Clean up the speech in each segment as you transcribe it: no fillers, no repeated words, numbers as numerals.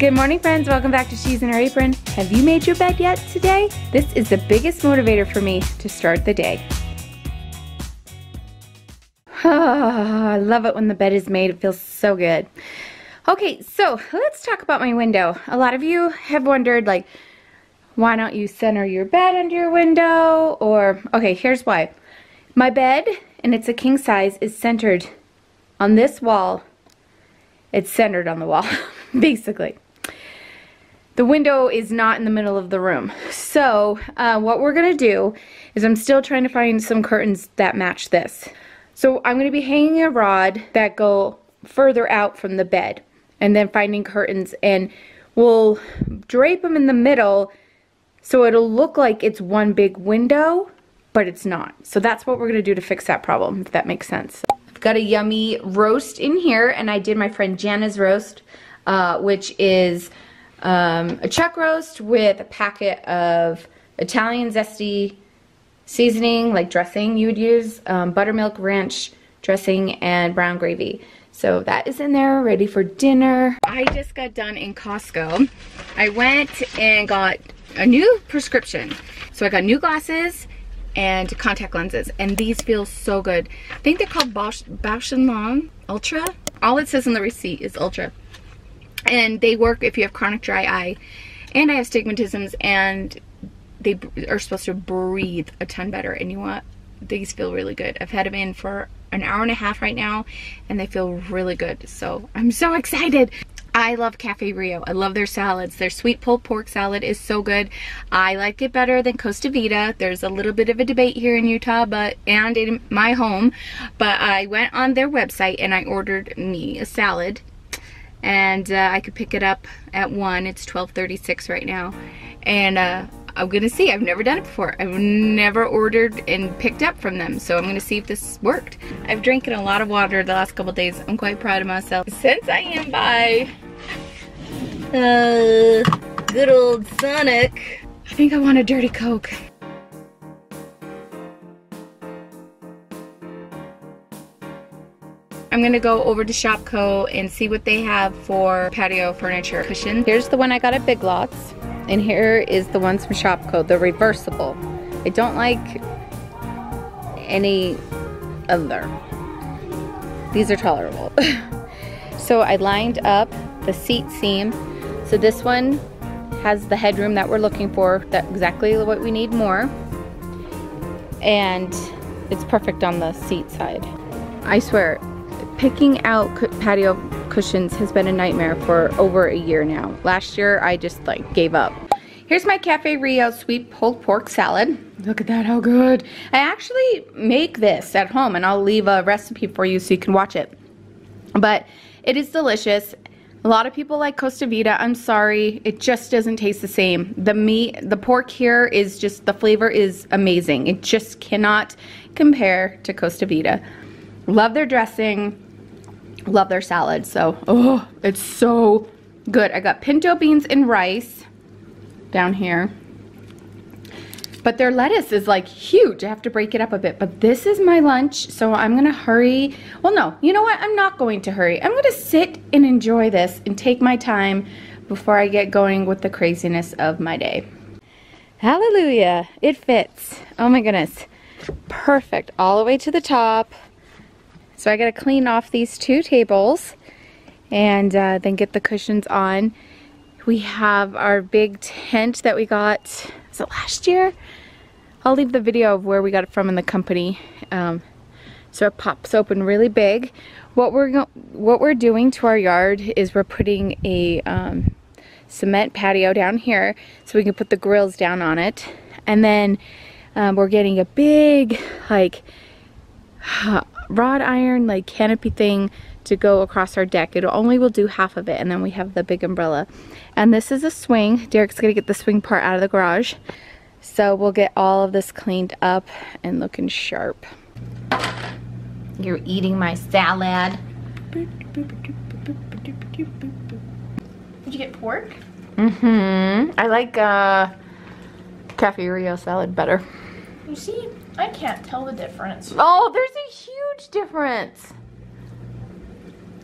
Good morning, friends. Welcome back to She's in Her Apron. Have you made your bed yet today? This is the biggest motivator for me to start the day. Oh, I love it when the bed is made. It feels so good. Okay, so let's talk about my window. A lot of you have wondered, like, why don't you center your bed under your window? Or, okay, here's why. My bed, and it's a king size, is centered on this wall. It's centered on the wall, basically. The window is not in the middle of the room. So what we're going to do is I'm still trying to find some curtains that match this. So I'm going to be hanging a rod that go further out from the bed and then finding curtains, and we'll drape them in the middle so it'll look like it's one big window, but it's not. So that's what we're going to do to fix that problem, if that makes sense. I've got a yummy roast in here, and I did my friend Jana's roast. Which is a chuck roast with a packet of Italian zesty seasoning, like dressing you would use, buttermilk ranch dressing, and brown gravy. So that is in there, ready for dinner. I just got done in Costco. I went and got a new prescription. So I got new glasses and contact lenses, and these feel so good. I think they're called Bausch and Lomb Ultra. All it says on the receipt is Ultra. And they work if you have chronic dry eye, and I have astigmatisms, and they are supposed to breathe a ton better. And you know what? These feel really good. I've had them in for an hour and a half right now, and they feel really good. So I'm so excited. I love Cafe Rio. I love their salads. Their sweet pulled pork salad is so good. I like it better than Costa Vida. There's a little bit of a debate here in Utah, but and in my home. But I went on their website and I ordered me a salad. And I could pick it up at 1. It's 12:36 right now, and I'm gonna see. I've never done it before. I've never ordered and picked up from them, so I'm gonna see if this worked. I've drinking a lot of water the last couple days. I'm quite proud of myself, since I am by good old Sonic. I think I want a dirty Coke. I'm gonna go over to Shopko and see what they have for patio furniture cushion. Here's the one I got at Big Lots, and here is the ones from Shopko. They're reversible. I don't like any other. These are tolerable. So I lined up the seat seam. So this one has the headroom that we're looking for. That's exactly what we need more. And it's perfect on the seat side. I swear, picking out patio cushions has been a nightmare for over a year now. Last year, I just like gave up. Here's my Cafe Rio sweet pulled pork salad. Look at that, how good. I actually make this at home, and I'll leave a recipe for you so you can watch it. But it is delicious. A lot of people like Costa Vida. I'm sorry, it just doesn't taste the same. The meat, the pork here is just, the flavor is amazing. It just cannot compare to Costa Vida. Love their dressing. Love their salad. So, oh, it's so good. I got pinto beans and rice down here, but their lettuce is like huge. I have to break it up a bit, but this is my lunch, so I'm gonna hurry. Well, no, you know what, I'm not going to hurry. I'm gonna sit and enjoy this and take my time before I get going with the craziness of my day. Hallelujah, it fits. Oh my goodness, perfect, all the way to the top. So I gotta clean off these two tables and then get the cushions on. We have our big tent that we got, is it last year? I'll leave the video of where we got it from in the company. So it pops open really big. What we're doing to our yard is we're putting a cement patio down here so we can put the grills down on it. And then we're getting a big, like, wrought iron like canopy thing to go across our deck. It only will do half of it, and then we have the big umbrella. And this is a swing. Derek's gonna get the swing part out of the garage. So we'll get all of this cleaned up and looking sharp. You're eating my salad. Did you get pork? Mm-hmm. I like Cafe Rio salad better. You see? I can't tell the difference. Oh, there's a huge difference.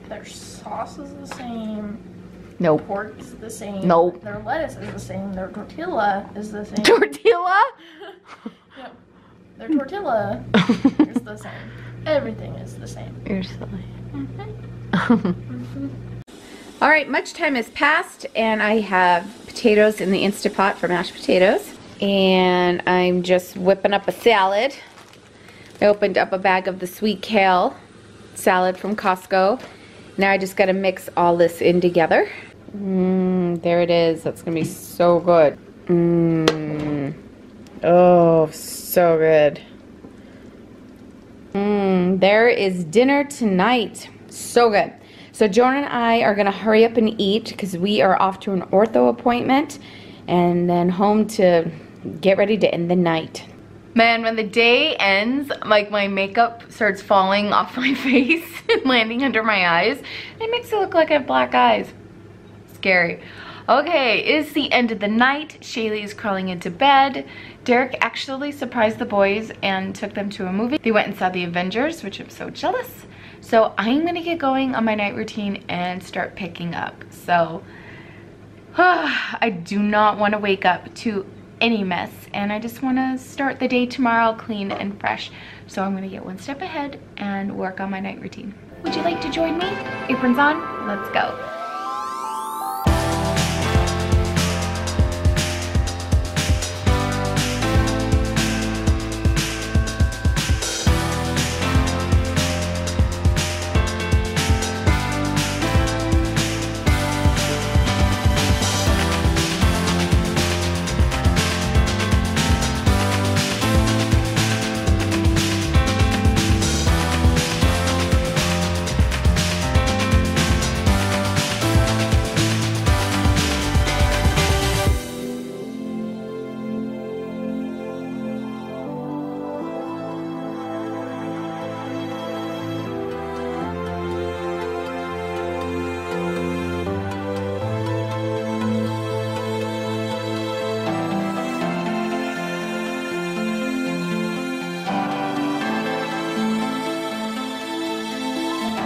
Their sauce is the same. Nope. Their pork is the same. Nope. Their lettuce is the same. Their tortilla is the same. Tortilla? Yep. Their tortilla is the same. Everything is the same. You're silly. All right, much time has passed, and I have potatoes in the Instapot for mashed potatoes. And I'm just whipping up a salad. I opened up a bag of the sweet kale salad from Costco. Now I just gotta mix all this in together. There it is. That's gonna be so good. Oh, so good. There is dinner tonight. So good. So Jordan and I are gonna hurry up and eat because we are off to an ortho appointment and then home to get ready to end the night. Man, when the day ends, like my makeup starts falling off my face and landing under my eyes. It makes it look like I have black eyes. Scary. Okay, it's the end of the night. Shaylee is crawling into bed. Derek actually surprised the boys and took them to a movie. They went and saw the Avengers, which I'm so jealous. So I'm gonna get going on my night routine and start picking up. So I do not want to wake up to any mess, and I just want to start the day tomorrow clean and fresh. So I'm going to get one step ahead and work on my night routine. Would you like to join me? Aprons on, let's go.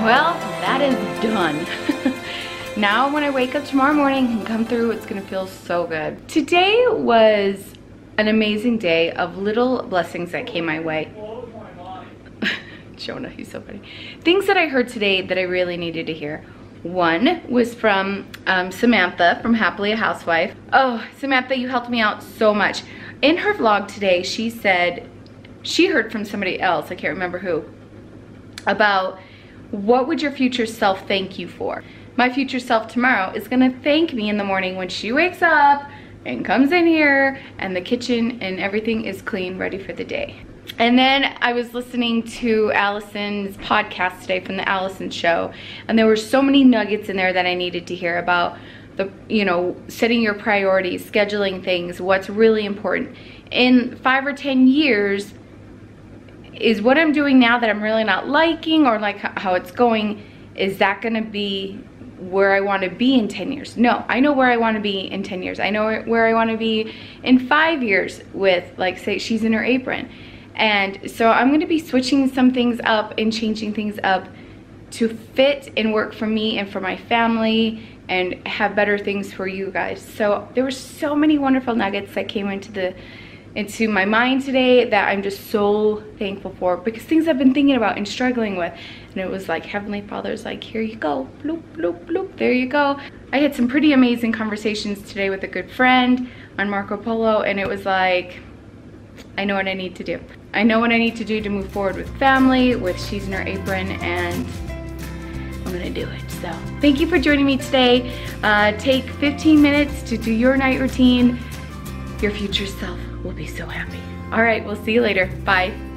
Well, that is done. Now when I wake up tomorrow morning and come through, it's gonna feel so good. Today was an amazing day of little blessings that came my way. Jonah, he's so funny. Things that I heard today that I really needed to hear. One was from Samantha from Happily a Housewife. Oh, Samantha, you helped me out so much. In her vlog today, she said she heard from somebody else, I can't remember who, about what would your future self thank you for? My future self tomorrow is gonna thank me in the morning when she wakes up and comes in here and the kitchen and everything is clean, ready for the day. And then I was listening to Allison's podcast today from the Allison Show, and there were so many nuggets in there that I needed to hear about the, you know, setting your priorities, scheduling things, what's really important. In 5 or 10 years, is what I'm doing now that I'm really not liking, or like how it's going, is that gonna be where I wanna be in 10 years? No, I know where I wanna be in 10 years. I know where I wanna be in 5 years with, like, say, She's in Her Apron. And so I'm gonna be switching some things up and changing things up to fit and work for me and for my family and have better things for you guys. So there were so many wonderful nuggets that came into my mind today that I'm just so thankful for, because things I've been thinking about and struggling with, and it was like Heavenly Father's like, here you go, bloop bloop bloop, there you go. I had some pretty amazing conversations today with a good friend on Marco Polo, and it was like, I know what I need to do. I know what I need to do to move forward with family, with She's in Her Apron, and I'm gonna do it. So thank you for joining me today. Take 15 minutes to do your night routine. Your future self will be so happy. All right, we'll see you later. Bye.